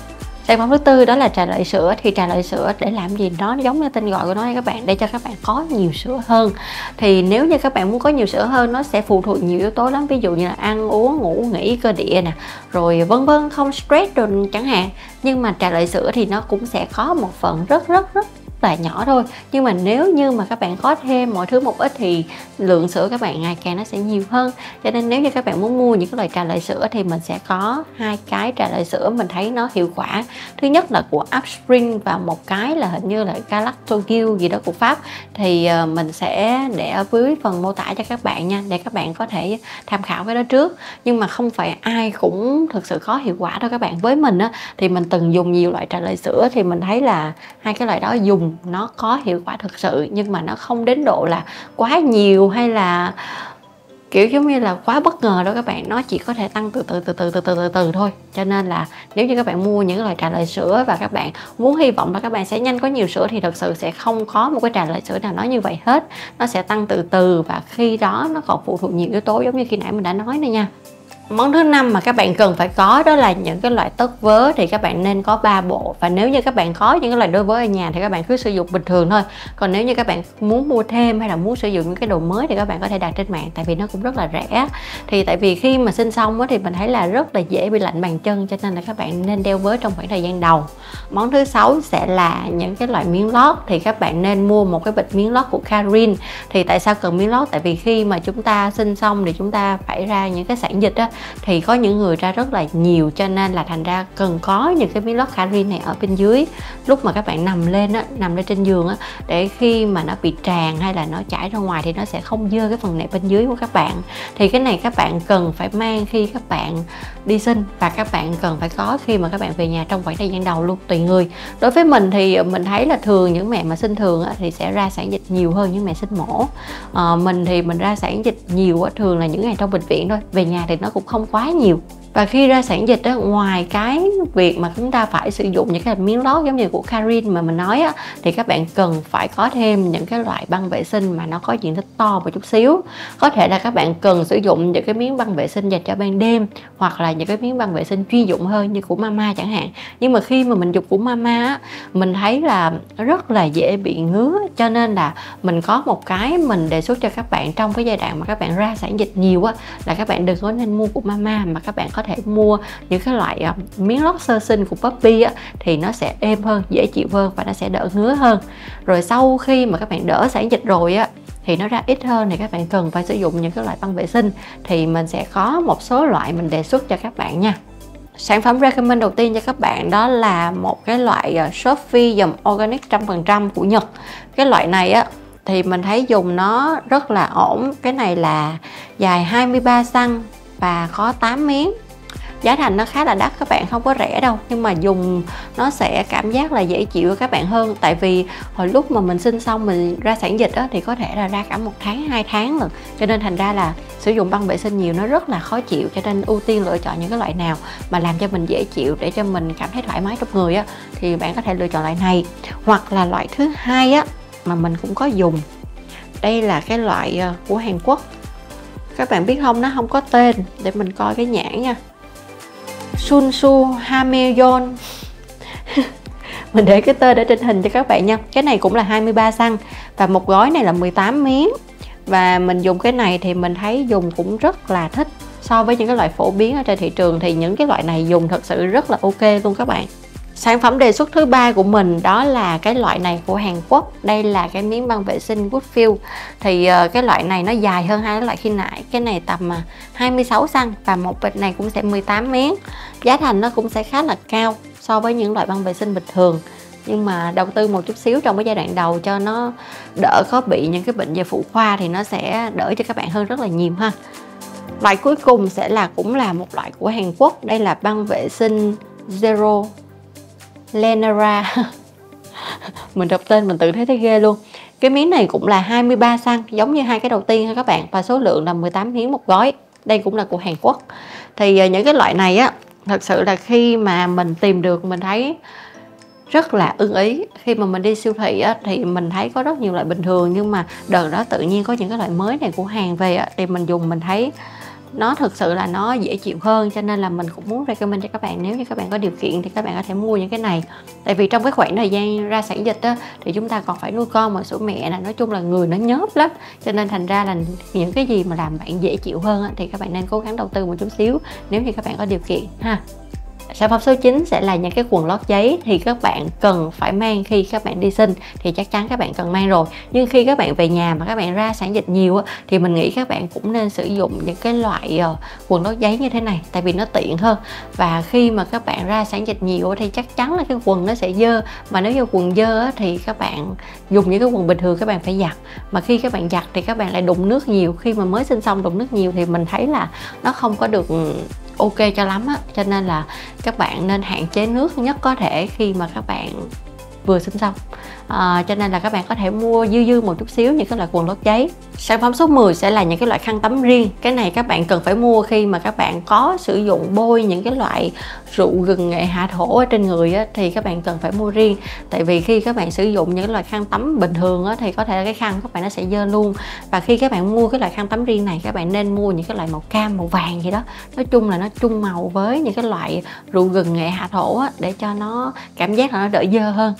Sản phẩm thứ tư đó là trà lợi sữa. Thì trà lợi sữa để làm gì, nó giống như tên gọi của nó các bạn, để cho các bạn có nhiều sữa hơn. Thì nếu như các bạn muốn có nhiều sữa hơn nó sẽ phụ thuộc nhiều yếu tố lắm, ví dụ như là ăn uống, ngủ nghỉ, cơ địa nè, rồi vân vân, không stress rồi chẳng hạn. Nhưng mà trà lợi sữa thì nó cũng sẽ có một phần rất rất rất là nhỏ thôi, nhưng mà nếu như mà các bạn có thêm mọi thứ một ít thì lượng sữa các bạn ngày càng nó sẽ nhiều hơn. Cho nên nếu như các bạn muốn mua những cái loại trà lợi sữa thì mình sẽ có hai cái trà lợi sữa mình thấy nó hiệu quả. Thứ nhất là của UpSpring và một cái là hình như là Galactogil gì đó của Pháp, thì mình sẽ để ở dưới phần mô tả cho các bạn nha, để các bạn có thể tham khảo cái đó trước. Nhưng mà không phải ai cũng thực sự có hiệu quả đâu các bạn. Với mình á, thì mình từng dùng nhiều loại trà lợi sữa thì mình thấy là hai cái loại đó dùng nó có hiệu quả thực sự, nhưng mà nó không đến độ là quá nhiều hay là kiểu giống như là quá bất ngờ đâu các bạn. Nó chỉ có thể tăng từ từ thôi. Cho nên là nếu như các bạn mua những loại trà lợi sữa và các bạn muốn hy vọng là các bạn sẽ nhanh có nhiều sữa thì thật sự sẽ không có một cái trà lợi sữa nào nói như vậy hết. Nó sẽ tăng từ từ và khi đó nó còn phụ thuộc nhiều yếu tố giống như khi nãy mình đã nói này nha. Món thứ năm mà các bạn cần phải có đó là những cái loại tất vớ, thì các bạn nên có 3 bộ. Và nếu như các bạn có những cái loại đôi vớ ở nhà thì các bạn cứ sử dụng bình thường thôi. Còn nếu như các bạn muốn mua thêm hay là muốn sử dụng những cái đồ mới thì các bạn có thể đặt trên mạng, tại vì nó cũng rất là rẻ. Thì tại vì khi mà sinh xong thì mình thấy là rất là dễ bị lạnh bàn chân, cho nên là các bạn nên đeo vớ trong khoảng thời gian đầu. Món thứ 6 sẽ là những cái loại miếng lót, thì các bạn nên mua một cái bịch miếng lót của Caryn. Thì tại sao cần miếng lót? Tại vì khi mà chúng ta sinh xong thì chúng ta phải ra những cái sản dịch á, thì có những người ra rất là nhiều, cho nên là thành ra cần có những cái miếng lót Caryn này ở bên dưới lúc mà các bạn nằm lên á, nằm lên trên giường á, để khi mà nó bị tràn hay là nó chảy ra ngoài thì nó sẽ không dơ cái phần này bên dưới của các bạn. Thì cái này các bạn cần phải mang khi các bạn đi sinh, và các bạn cần phải có khi mà các bạn về nhà trong khoảng thời gian đầu luôn, tùy người. Đối với mình thì mình thấy là thường những mẹ mà sinh thường á, thì sẽ ra sản dịch nhiều hơn những mẹ sinh mổ. Mình thì mình ra sản dịch nhiều á, thường là những ngày trong bệnh viện thôi, về nhà thì nó cũng không quá nhiều. Và khi ra sản dịch á, ngoài cái việc mà chúng ta phải sử dụng những cái miếng lót giống như của Caryn mà mình nói á, thì các bạn cần phải có thêm những cái loại băng vệ sinh mà nó có diện tích to một chút xíu. Có thể là các bạn cần sử dụng những cái miếng băng vệ sinh dành cho ban đêm, hoặc là những cái miếng băng vệ sinh chuyên dụng hơn như của Mama chẳng hạn. Nhưng mà khi mà mình dùng của Mama á, mình thấy là rất là dễ bị ngứa, cho nên là mình có một cái mình đề xuất cho các bạn trong cái giai đoạn mà các bạn ra sản dịch nhiều á, là các bạn đừng có nên mua của Mama, mà các bạn có thể mua những cái loại miếng lót sơ sinh của Puppy á, thì nó sẽ êm hơn, dễ chịu hơn và nó sẽ đỡ ngứa hơn. Rồi sau khi mà các bạn đỡ sản dịch rồi á, thì nó ra ít hơn thì các bạn cần phải sử dụng những cái loại băng vệ sinh. Thì mình sẽ có một số loại mình đề xuất cho các bạn nha. Sản phẩm recommend đầu tiên cho các bạn đó là một cái loại Shopee dòng organic 100% của Nhật. Cái loại này á thì mình thấy dùng nó rất là ổn. Cái này là dài 23 xăng và có 8 miếng. Giá thành nó khá là đắt các bạn, không có rẻ đâu, nhưng mà dùng nó sẽ cảm giác là dễ chịu các bạn hơn. Tại vì hồi lúc mà mình sinh xong mình ra sản dịch á, thì có thể là ra cả 1 tháng 2 tháng lần, cho nên thành ra là sử dụng băng vệ sinh nhiều nó rất là khó chịu. Cho nên ưu tiên lựa chọn những cái loại nào mà làm cho mình dễ chịu, để cho mình cảm thấy thoải mái trong người á, thì bạn có thể lựa chọn loại này. Hoặc là loại thứ hai á mà mình cũng có dùng, đây là cái loại của Hàn Quốc. Các bạn biết không, nó không có tên, để mình coi cái nhãn nha. Sunsu Hamyeon. Mình để cái tên ở trên hình cho các bạn nha. Cái này cũng là 23 xăng và một gói này là 18 miếng. Và mình dùng cái này thì mình thấy dùng cũng rất là thích. So với những cái loại phổ biến ở trên thị trường thì những cái loại này dùng thật sự rất là ok luôn các bạn. Sản phẩm đề xuất thứ ba của mình đó là cái loại này của Hàn Quốc. Đây là cái miếng băng vệ sinh Goodfeel. Thì cái loại này nó dài hơn hai loại khi nãy. Cái này tầm 26 xăng và một bịch này cũng sẽ 18 miếng. Giá thành nó cũng sẽ khá là cao so với những loại băng vệ sinh bình thường. Nhưng mà đầu tư một chút xíu trong cái giai đoạn đầu cho nó đỡ có bị những cái bệnh về phụ khoa thì nó sẽ đỡ cho các bạn hơn rất là nhiều ha. Loại cuối cùng sẽ là cũng là một loại của Hàn Quốc. Đây là băng vệ sinh Zero Lenara. Mình đọc tên mình tự thấy ghê luôn. Cái miếng này cũng là 23 xăng, giống như hai cái đầu tiên ha các bạn, và số lượng là 18 miếng một gói. Đây cũng là của Hàn Quốc. Thì những cái loại này á, thật sự là khi mà mình tìm được mình thấy rất là ưng ý. Khi mà mình đi siêu thị á, thì mình thấy có rất nhiều loại bình thường, nhưng mà đợt đó tự nhiên có những cái loại mới này của Hàn về á, thì mình dùng mình thấy nó thực sự là nó dễ chịu hơn. Cho nên là mình cũng muốn recommend cho các bạn, nếu như các bạn có điều kiện thì các bạn có thể mua những cái này. Tại vì trong cái khoảng thời gian ra sản dịch á, thì chúng ta còn phải nuôi con bằng sữa mẹ nè, nói chung là người nó nhớp lắm. Cho nên thành ra là những cái gì mà làm bạn dễ chịu hơn á, thì các bạn nên cố gắng đầu tư một chút xíu nếu như các bạn có điều kiện ha. Sản phẩm số 9 sẽ là những cái quần lót giấy thì các bạn cần phải mang khi các bạn đi sinh, thì chắc chắn các bạn cần mang rồi. Nhưng khi các bạn về nhà mà các bạn ra sản dịch nhiều thì mình nghĩ các bạn cũng nên sử dụng những cái loại quần lót giấy như thế này, tại vì nó tiện hơn. Và khi mà các bạn ra sản dịch nhiều thì chắc chắn là cái quần nó sẽ dơ, mà nếu như quần dơ thì các bạn dùng những cái quần bình thường các bạn phải giặt, mà khi các bạn giặt thì các bạn lại đụng nước nhiều. Khi mà mới sinh xong đụng nước nhiều thì mình thấy là nó không có được ok cho lắm á, cho nên là các bạn nên hạn chế nước nhất có thể khi mà các bạn vừa sinh xong. Cho nên là các bạn có thể mua dư một chút xíu những cái loại quần lót giấy. Sản phẩm số 10 sẽ là những cái loại khăn tắm riêng. Cái này các bạn cần phải mua khi mà các bạn có sử dụng bôi những cái loại rượu gừng nghệ hạ thổ ở trên người á, thì các bạn cần phải mua riêng. Tại vì khi các bạn sử dụng những loại khăn tắm bình thường á, thì có thể là cái khăn các bạn nó sẽ dơ luôn. Và khi các bạn mua cái loại khăn tắm riêng này, các bạn nên mua những cái loại màu cam, màu vàng gì đó, nói chung là nó chung màu với những cái loại rượu gừng nghệ hạ thổ á, để cho nó cảm giác là nó đỡ dơ hơn.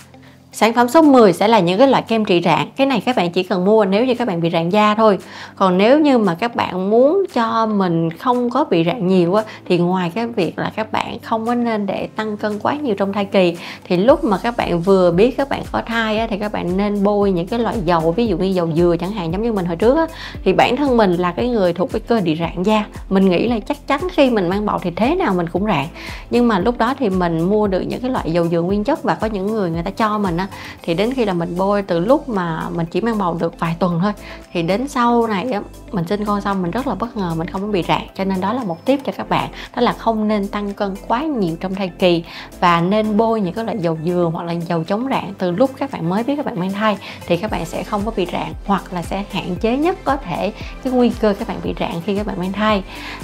Sản phẩm số 10 sẽ là những cái loại kem trị rạn. Cái này các bạn chỉ cần mua nếu như các bạn bị rạn da thôi. Còn nếu như mà các bạn muốn cho mình không có bị rạn nhiều á, thì ngoài cái việc là các bạn không có nên để tăng cân quá nhiều trong thai kỳ, thì lúc mà các bạn vừa biết các bạn có thai á, thì các bạn nên bôi những cái loại dầu, ví dụ như dầu dừa chẳng hạn, giống như mình hồi trước á. Thì bản thân mình là cái người thuộc cái cơ địa rạn da, mình nghĩ là chắc chắn khi mình mang bầu thì thế nào mình cũng rạn. Nhưng mà lúc đó thì mình mua được những cái loại dầu dừa nguyên chất, và có những người người ta cho mình á, thì đến khi là mình bôi từ lúc mà mình chỉ mang bầu được vài tuần thôi, thì đến sau này á, mình sinh con xong mình rất là bất ngờ, mình không có bị rạn. Cho nên đó là một tip cho các bạn, đó là không nên tăng cân quá nhiều trong thai kỳ, và nên bôi những cái loại dầu dừa hoặc là dầu chống rạn từ lúc các bạn mới biết các bạn mang thai, thì các bạn sẽ không có bị rạn, hoặc là sẽ hạn chế nhất có thể cái nguy cơ các bạn bị rạn khi các bạn mang thai.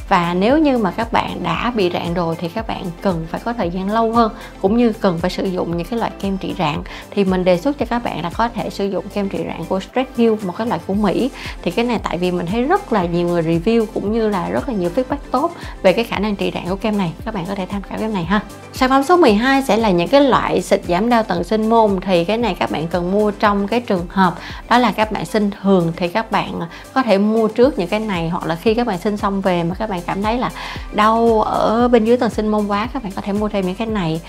Và nếu như mà các bạn đã bị rạn rồi thì các bạn cần phải có thời gian lâu hơn, cũng như cần phải sử dụng những cái loại kem trị rạn. Thì mình đề xuất cho các bạn là có thể sử dụng kem trị rạn của Stretch Heal, một cái loại của Mỹ. Thì cái này tại vì mình thấy rất là nhiều người review cũng như là rất là nhiều feedback tốt về cái khả năng trị rạn của kem này, các bạn có thể tham khảo kem này ha. Sản phẩm số 12 sẽ là những cái loại xịt giảm đau tận sinh môn. Thì cái này các bạn cần mua trong cái trường hợp đó là các bạn sinh thường, thì các bạn có thể mua trước những cái này, hoặc là khi các bạn sinh xong về mà các bạn cảm thấy là đau ở bên dưới tận sinh môn quá, các bạn có thể mua thêm những cái này.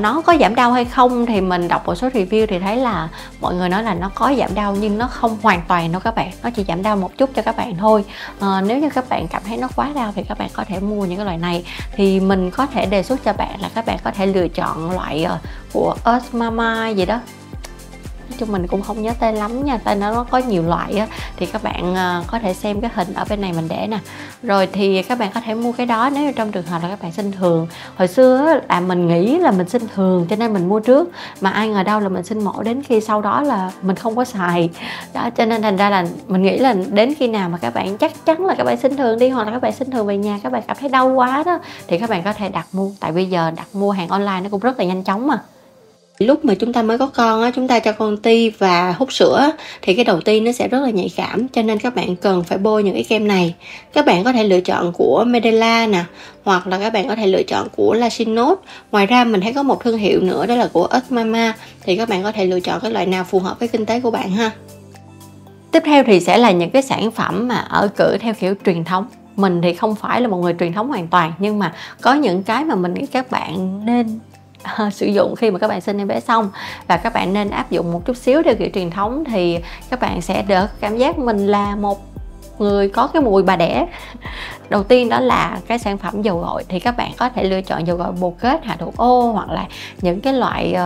Nó có giảm đau hay không thì mình đọc một số review thì thấy là mọi người nói là nó có giảm đau nhưng nó không hoàn toàn đâu các bạn, nó chỉ giảm đau một chút cho các bạn thôi. Nếu như các bạn cảm thấy nó quá đau thì các bạn có thể mua những cái loại này. Thì mình có thể đề xuất cho bạn là các bạn có thể lựa chọn loại của Earth Mama gì đó, nói chung mình cũng không nhớ tên lắm nha, tên nó có nhiều loại á. Thì các bạn có thể xem cái hình ở bên này mình để nè. Rồi thì các bạn có thể mua cái đó nếu như trong trường hợp là các bạn sinh thường. Hồi xưa là mình nghĩ là mình sinh thường cho nên mình mua trước, mà ai ngờ đâu là mình sinh mổ, đến khi sau đó là mình không có xài đó. Cho nên thành ra là mình nghĩ là đến khi nào mà các bạn chắc chắn là các bạn sinh thường đi, hoặc là các bạn sinh thường về nhà, các bạn cảm thấy đau quá đó, thì các bạn có thể đặt mua. Tại bây giờ đặt mua hàng online nó cũng rất là nhanh chóng mà. Lúc mà chúng ta mới có con á, chúng ta cho con ti và hút sữa thì cái đầu ti nó sẽ rất là nhạy cảm, cho nên các bạn cần phải bôi những cái kem này. Các bạn có thể lựa chọn của Medela nè, hoặc là các bạn có thể lựa chọn của Lachinot. Ngoài ra mình thấy có một thương hiệu nữa đó là của Earth Mama, thì các bạn có thể lựa chọn cái loại nào phù hợp với kinh tế của bạn ha. Tiếp theo thì sẽ là những cái sản phẩm mà ở cửa theo kiểu truyền thống. Mình thì không phải là một người truyền thống hoàn toàn, nhưng mà có những cái mà mình nghĩ các bạn nên sử dụng khi mà các bạn sinh em bé xong, và các bạn nên áp dụng một chút xíu theo kiểu truyền thống, thì các bạn sẽ đỡ cảm giác mình là một người có cái mùi bà đẻ. Đầu tiên đó là cái sản phẩm dầu gội. Thì các bạn có thể lựa chọn dầu gội bồ kết, hạ thụ ô, hoặc là những cái loại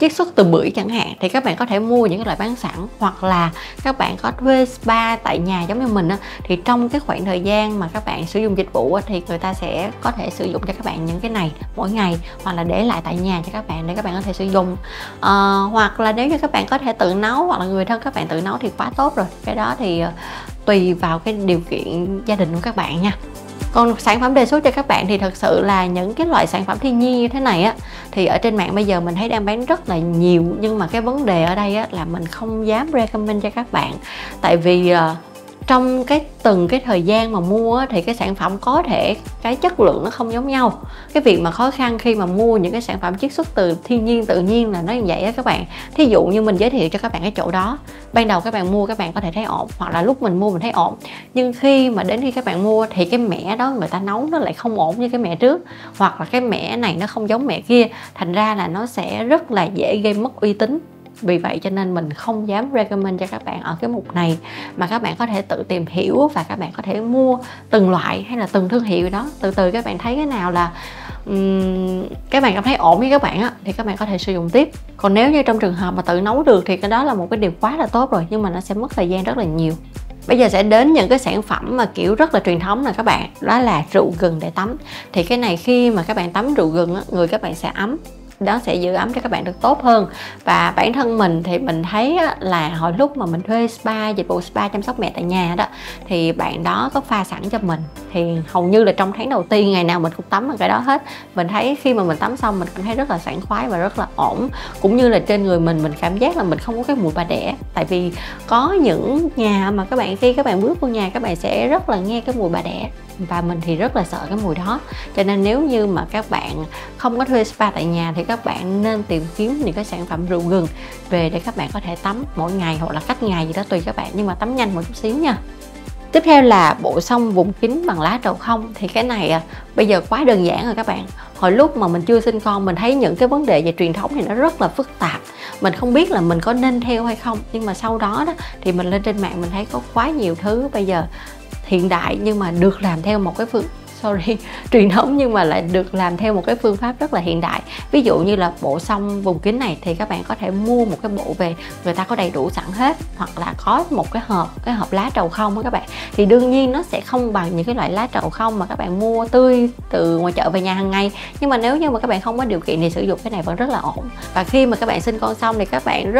chiết xuất từ bưởi chẳng hạn. Thì các bạn có thể mua những cái loại bán sẵn, hoặc là các bạn có thuê spa tại nhà giống như mình á, thì trong cái khoảng thời gian mà các bạn sử dụng dịch vụ á, thì người ta sẽ có thể sử dụng cho các bạn những cái này mỗi ngày, hoặc là để lại tại nhà cho các bạn để các bạn có thể sử dụng. Hoặc là nếu như các bạn có thể tự nấu, hoặc là người thân các bạn tự nấu thì quá tốt rồi. Cái đó thì tùy vào cái điều kiện gia đình của các bạn nha. Còn sản phẩm đề xuất cho các bạn thì thật sự là những cái loại sản phẩm thiên nhiên như thế này á, thì ở trên mạng bây giờ mình thấy đang bán rất là nhiều. Nhưng mà cái vấn đề ở đây á, là mình không dám recommend cho các bạn. Tại vì trong từng thời gian mà mua thì cái sản phẩm có thể cái chất lượng nó không giống nhau. Cái việc mà khó khăn khi mà mua những cái sản phẩm chiết xuất từ thiên nhiên tự nhiên là nó như vậy á các bạn. Thí dụ như mình giới thiệu cho các bạn cái chỗ đó, ban đầu các bạn mua các bạn có thể thấy ổn, hoặc là lúc mình mua mình thấy ổn, nhưng khi mà đến khi các bạn mua thì cái mẻ đó người ta nấu nó lại không ổn như cái mẻ trước, hoặc là cái mẻ này nó không giống mẻ kia, thành ra là nó sẽ rất là dễ gây mất uy tín. Vì vậy cho nên mình không dám recommend cho các bạn ở cái mục này, mà các bạn có thể tự tìm hiểu và các bạn có thể mua từng loại hay là từng thương hiệu đó. Từ từ các bạn thấy cái nào là các bạn cảm thấy ổn với các bạn á, thì các bạn có thể sử dụng tiếp. Còn nếu như trong trường hợp mà tự nấu được thì cái đó là một cái điều quá là tốt rồi, nhưng mà nó sẽ mất thời gian rất là nhiều. Bây giờ sẽ đến những cái sản phẩm mà kiểu rất là truyền thống nè các bạn, đó là rượu gừng để tắm. Thì cái này khi mà các bạn tắm rượu gừng á, người các bạn sẽ ấm, đó sẽ giữ ấm cho các bạn được tốt hơn. Và bản thân mình thì mình thấy là hồi lúc mà mình thuê spa, dịch vụ spa chăm sóc mẹ tại nhà đó, thì bạn đó có pha sẵn cho mình, thì hầu như là trong tháng đầu tiên ngày nào mình cũng tắm bằng cái đó hết. Mình thấy khi mà mình tắm xong mình cảm thấy rất là sảng khoái và rất là ổn, cũng như là trên người mình cảm giác là mình không có cái mùi bà đẻ. Tại vì có những nhà mà các bạn khi các bạn bước vô nhà các bạn sẽ rất là nghe cái mùi bà đẻ, và mình thì rất là sợ cái mùi đó. Cho nên nếu như mà các bạn không có thuê spa tại nhà thì các bạn nên tìm kiếm những cái sản phẩm rượu gừng về để các bạn có thể tắm mỗi ngày hoặc là cách ngày gì đó tùy các bạn, nhưng mà tắm nhanh một chút xíu nha. Tiếp theo là bộ xông vùng kín bằng lá trầu không. Thì cái này bây giờ quá đơn giản rồi các bạn. Hồi lúc mà mình chưa sinh con mình thấy những cái vấn đề về truyền thống thì nó rất là phức tạp, mình không biết là mình có nên theo hay không. Nhưng mà sau đó đó thì mình lên trên mạng mình thấy có quá nhiều thứ bây giờ hiện đại nhưng mà được làm theo một cái truyền thống nhưng mà lại được làm theo một cái phương pháp rất là hiện đại. Ví dụ như là bộ xông vùng kín này thì các bạn có thể mua một cái bộ về người ta có đầy đủ sẵn hết, hoặc là có một cái hộp lá trầu không á các bạn. Thì đương nhiên nó sẽ không bằng những cái loại lá trầu không mà các bạn mua tươi từ ngoài chợ về nhà hàng ngày, nhưng mà nếu như mà các bạn không có điều kiện thì sử dụng cái này vẫn rất là ổn. Và khi mà các bạn sinh con xong thì các bạn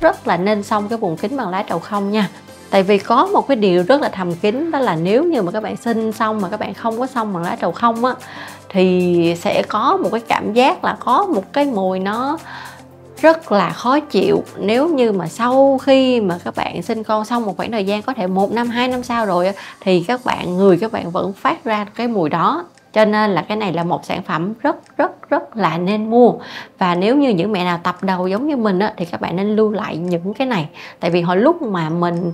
rất là nên xông cái vùng kín bằng lá trầu không nha. Tại vì có một cái điều rất là thầm kín, đó là nếu như mà các bạn sinh xong mà các bạn không có xông bằng lá trầu không á, thì sẽ có một cái cảm giác là có một cái mùi nó rất là khó chịu. Nếu như mà sau khi mà các bạn sinh con xong một khoảng thời gian, có thể 1 năm 2 năm sau rồi, thì người các bạn vẫn phát ra cái mùi đó. Cho nên là cái này là một sản phẩm rất là nên mua. Và nếu như những mẹ nào tập đầu giống như mình á, thì các bạn nên lưu lại những cái này. Tại vì hồi lúc mà mình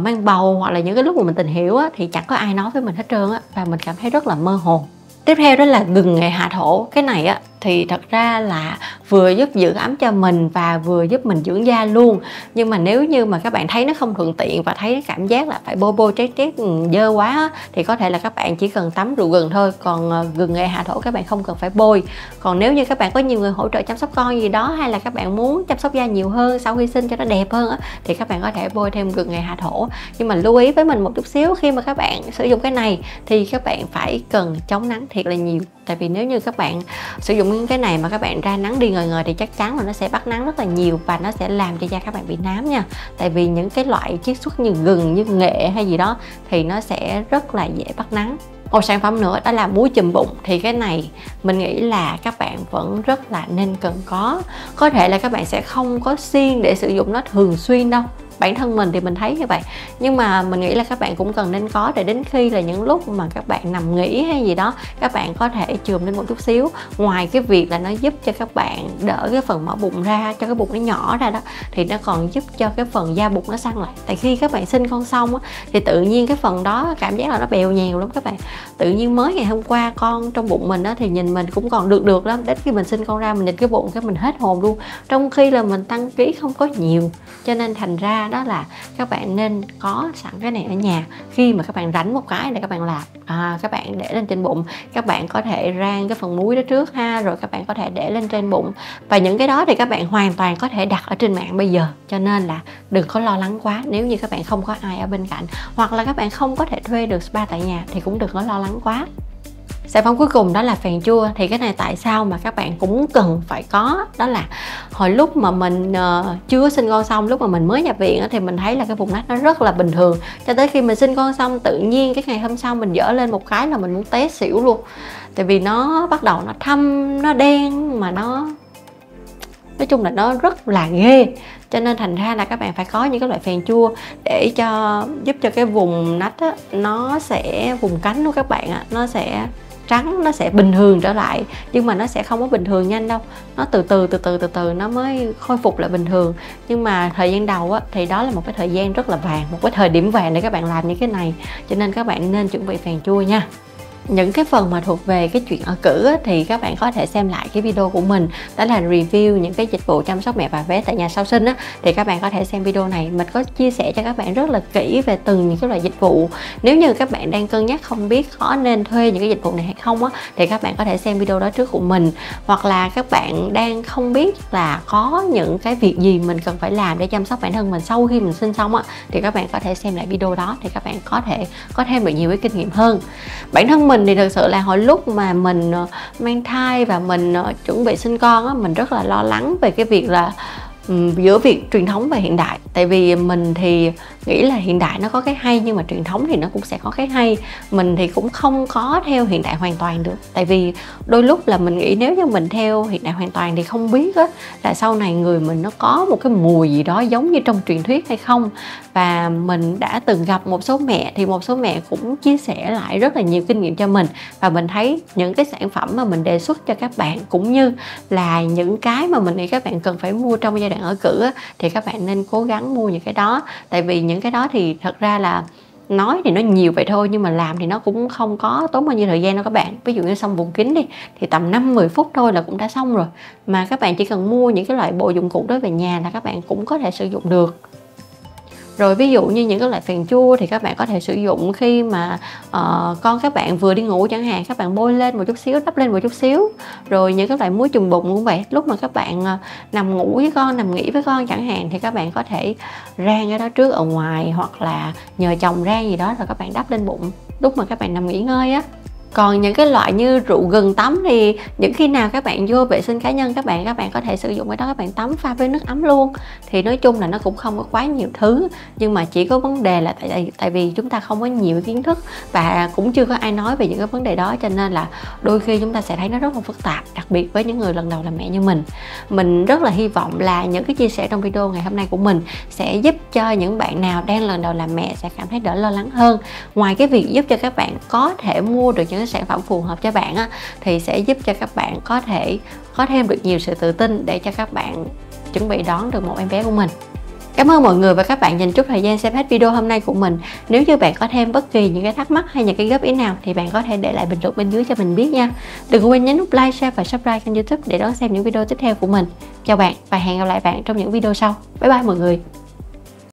mang bầu hoặc là những cái lúc mà mình tìm hiểu á, thì chẳng có ai nói với mình hết trơn á, và mình cảm thấy rất là mơ hồ. Tiếp theo đó là gừng nghệ hạ thổ. Cái này á thì thật ra là vừa giúp giữ ấm cho mình và vừa giúp mình dưỡng da luôn. Nhưng mà nếu như mà các bạn thấy nó không thuận tiện và thấy cảm giác là phải chét dơ quá á, thì có thể là các bạn chỉ cần tắm rượu gừng thôi. Còn gừng nghệ hạ thổ các bạn không cần phải bôi. Còn nếu như các bạn có nhiều người hỗ trợ chăm sóc con gì đó, hay là các bạn muốn chăm sóc da nhiều hơn sau khi sinh cho nó đẹp hơn á, thì các bạn có thể bôi thêm gừng nghệ hạ thổ. Nhưng mà lưu ý với mình một chút xíu, khi mà các bạn sử dụng cái này thì các bạn phải cần chống nắng thiệt là nhiều. Tại vì nếu như các bạn sử dụng cái này mà các bạn ra nắng đi ngời thì chắc chắn là nó sẽ bắt nắng rất là nhiều và nó sẽ làm cho da các bạn bị nám nha. Tại vì những cái loại chiết xuất như gừng, như nghệ hay gì đó thì nó sẽ rất là dễ bắt nắng. Một sản phẩm nữa đó là muối chùm bụng. Thì cái này mình nghĩ là các bạn vẫn rất là nên cần có. Có thể là các bạn sẽ không có siêng để sử dụng nó thường xuyên đâu, bản thân mình thì mình thấy như vậy, nhưng mà mình nghĩ là các bạn cũng cần nên có để đến khi là những lúc mà các bạn nằm nghỉ hay gì đó các bạn có thể chườm lên một chút xíu. Ngoài cái việc là nó giúp cho các bạn đỡ cái phần mỡ bụng ra, cho cái bụng nó nhỏ ra đó, thì nó còn giúp cho cái phần da bụng nó săn lại. Tại khi các bạn sinh con xong á, thì tự nhiên cái phần đó cảm giác là nó bèo nhèo lắm các bạn. Tự nhiên mới ngày hôm qua con trong bụng mình á, thì nhìn mình cũng còn được lắm, đến khi mình sinh con ra mình nhìn cái bụng cái mình hết hồn luôn, trong khi là mình tăng ký không có nhiều. Cho nên thành ra đó là các bạn nên có sẵn cái này ở nhà. Khi mà các bạn rảnh một cái để các bạn làm, các bạn để lên trên bụng, các bạn có thể rang cái phần muối đó trước ha, rồi các bạn có thể để lên trên bụng. Và những cái đó thì các bạn hoàn toàn có thể đặt ở trên mạng bây giờ, cho nên là đừng có lo lắng quá. Nếu như các bạn không có ai ở bên cạnh hoặc là các bạn không có thể thuê được spa tại nhà thì cũng đừng có lo lắng quá. Sản phẩm cuối cùng đó là phèn chua. Thì cái này tại sao mà các bạn cũng cần phải có, đó là hồi lúc mà mình chưa sinh con xong, lúc mà mình mới nhập viện thì mình thấy là cái vùng nách nó rất là bình thường, cho tới khi mình sinh con xong tự nhiên cái ngày hôm sau mình dở lên một cái là mình muốn té xỉu luôn. Tại vì nó bắt đầu nó thâm, nó đen, mà nó nói chung là nó rất là ghê. cho nên thành ra là các bạn phải có những cái loại phèn chua để cho giúp cho cái vùng nách á, nó sẽ vùng cánh của các bạn á, nó sẽ trắng, nó sẽ bình thường trở lại, nhưng mà nó sẽ không có bình thường nhanh đâu, nó từ từ nó mới khôi phục lại bình thường. Nhưng mà thời gian đầu á, thì đó là một cái thời gian rất là vàng, một cái thời điểm vàng để các bạn làm những cái này, cho nên các bạn nên chuẩn bị phèn chua nha. Những cái phần mà thuộc về cái chuyện ở cữ á, thì các bạn có thể xem lại cái video của mình, đó là review những cái dịch vụ chăm sóc mẹ và bé tại nhà sau sinh á, thì các bạn có thể xem video này, mình có chia sẻ cho các bạn rất là kỹ về từng những cái loại dịch vụ. Nếu như các bạn đang cân nhắc không biết có nên thuê những cái dịch vụ này hay không á, thì các bạn có thể xem video đó trước của mình, hoặc là các bạn đang không biết là có những cái việc gì mình cần phải làm để chăm sóc bản thân mình sau khi mình sinh xong á, thì các bạn có thể xem lại video đó thì các bạn có thể có thêm được nhiều cái kinh nghiệm hơn. Bản thân mình thì thực sự là hồi lúc mà mình mang thai và mình chuẩn bị sinh con á, mình rất là lo lắng về cái việc là giữa việc truyền thống và hiện đại. Tại vì mình thì nghĩ là hiện đại nó có cái hay, nhưng mà truyền thống thì nó cũng sẽ có cái hay. Mình thì cũng không có theo hiện đại hoàn toàn được, tại vì đôi lúc là mình nghĩ nếu như mình theo hiện đại hoàn toàn thì không biết á, là sau này người mình nó có một cái mùi gì đó giống như trong truyền thuyết hay không. Và mình đã từng gặp một số mẹ, thì một số mẹ cũng chia sẻ lại rất là nhiều kinh nghiệm cho mình, và mình thấy những cái sản phẩm mà mình đề xuất cho các bạn, cũng như là những cái mà mình nghĩ các bạn cần phải mua trong giai đoạn ở cữ á, thì các bạn nên cố gắng mua những cái đó. Tại vì những cái đó thì thật ra là nói thì nó nhiều vậy thôi, nhưng mà làm thì nó cũng không có tốn bao nhiêu thời gian đâu các bạn. Ví dụ như xong vùng kín đi thì tầm 5-10 phút thôi là cũng đã xong rồi, mà các bạn chỉ cần mua những cái loại bộ dụng cụ đó về nhà là các bạn cũng có thể sử dụng được. Rồi ví dụ như những cái loại phèn chua thì các bạn có thể sử dụng khi mà con các bạn vừa đi ngủ chẳng hạn, các bạn bôi lên một chút xíu, đắp lên một chút xíu. Rồi những cái loại muối chùm bụng cũng vậy, lúc mà các bạn nằm ngủ với con, nằm nghỉ với con chẳng hạn, thì các bạn có thể rang cái đó trước ở ngoài, hoặc là nhờ chồng rang gì đó rồi các bạn đắp lên bụng lúc mà các bạn nằm nghỉ ngơi á. Còn những cái loại như rượu gừng tắm thì những khi nào các bạn vô vệ sinh cá nhân các bạn có thể sử dụng cái đó, các bạn tắm pha với nước ấm luôn. Thì nói chung là nó cũng không có quá nhiều thứ, nhưng mà chỉ có vấn đề là tại vì chúng ta không có nhiều kiến thức và cũng chưa có ai nói về những cái vấn đề đó, cho nên là đôi khi chúng ta sẽ thấy nó rất là phức tạp, đặc biệt với những người lần đầu làm mẹ như mình. Mình rất là hy vọng là những cái chia sẻ trong video ngày hôm nay của mình sẽ giúp cho những bạn nào đang lần đầu làm mẹ sẽ cảm thấy đỡ lo lắng hơn. Ngoài cái việc giúp cho các bạn có thể mua được những cái sản phẩm phù hợp cho bạn á, thì sẽ giúp cho các bạn có thể có thêm được nhiều sự tự tin để cho các bạn chuẩn bị đón được một em bé của mình. Cảm ơn mọi người và các bạn dành chút thời gian xem hết video hôm nay của mình. Nếu như bạn có thêm bất kỳ những cái thắc mắc hay những cái góp ý nào thì bạn có thể để lại bình luận bên dưới cho mình biết nha. Đừng quên nhấn nút like, share và subscribe kênh YouTube để đón xem những video tiếp theo của mình. Chào bạn và hẹn gặp lại bạn trong những video sau. Bye bye mọi người.